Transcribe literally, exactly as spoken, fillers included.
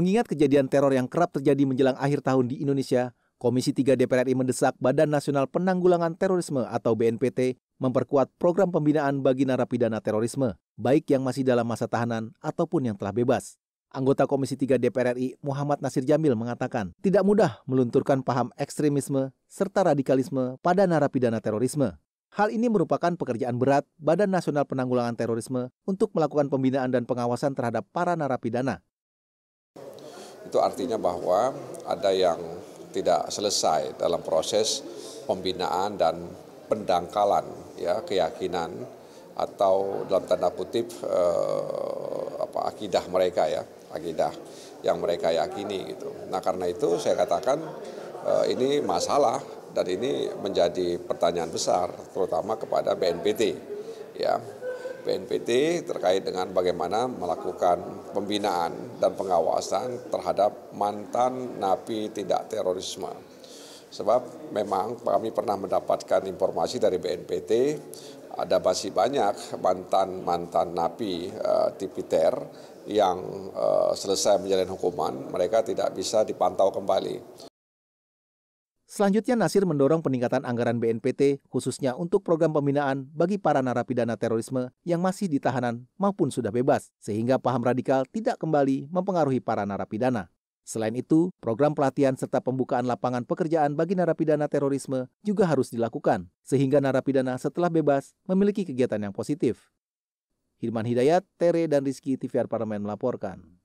Mengingat kejadian teror yang kerap terjadi menjelang akhir tahun di Indonesia, Komisi tiga D P R R I mendesak Badan Nasional Penanggulangan Terorisme atau B N P T memperkuat program pembinaan bagi narapidana terorisme, baik yang masih dalam masa tahanan ataupun yang telah bebas. Anggota Komisi tiga D P R R I, Muhammad Nasir Djamil, mengatakan tidak mudah melunturkan paham ekstremisme serta radikalisme pada narapidana terorisme. Hal ini merupakan pekerjaan berat Badan Nasional Penanggulangan Terorisme untuk melakukan pembinaan dan pengawasan terhadap para narapidana. Itu artinya bahwa ada yang tidak selesai dalam proses pembinaan dan pendangkalan ya keyakinan atau dalam tanda kutip eh, apa akidah mereka ya akidah yang mereka yakini gitu. Nah, karena itu saya katakan eh, ini masalah dan ini menjadi pertanyaan besar terutama kepada B N P T ya. B N P T terkait dengan bagaimana melakukan pembinaan dan pengawasan terhadap mantan napi tindak terorisme. Sebab memang kami pernah mendapatkan informasi dari B N P T ada masih banyak mantan-mantan napi uh, tipiter yang uh, selesai menjalani hukuman, mereka tidak bisa dipantau kembali. Selanjutnya, Nasir mendorong peningkatan anggaran B N P T khususnya untuk program pembinaan bagi para narapidana terorisme yang masih di tahanan maupun sudah bebas, sehingga paham radikal tidak kembali mempengaruhi para narapidana. Selain itu, program pelatihan serta pembukaan lapangan pekerjaan bagi narapidana terorisme juga harus dilakukan, sehingga narapidana setelah bebas memiliki kegiatan yang positif. Hirman Hidayat, Tere, dan Rizky, T V R Parlemen melaporkan.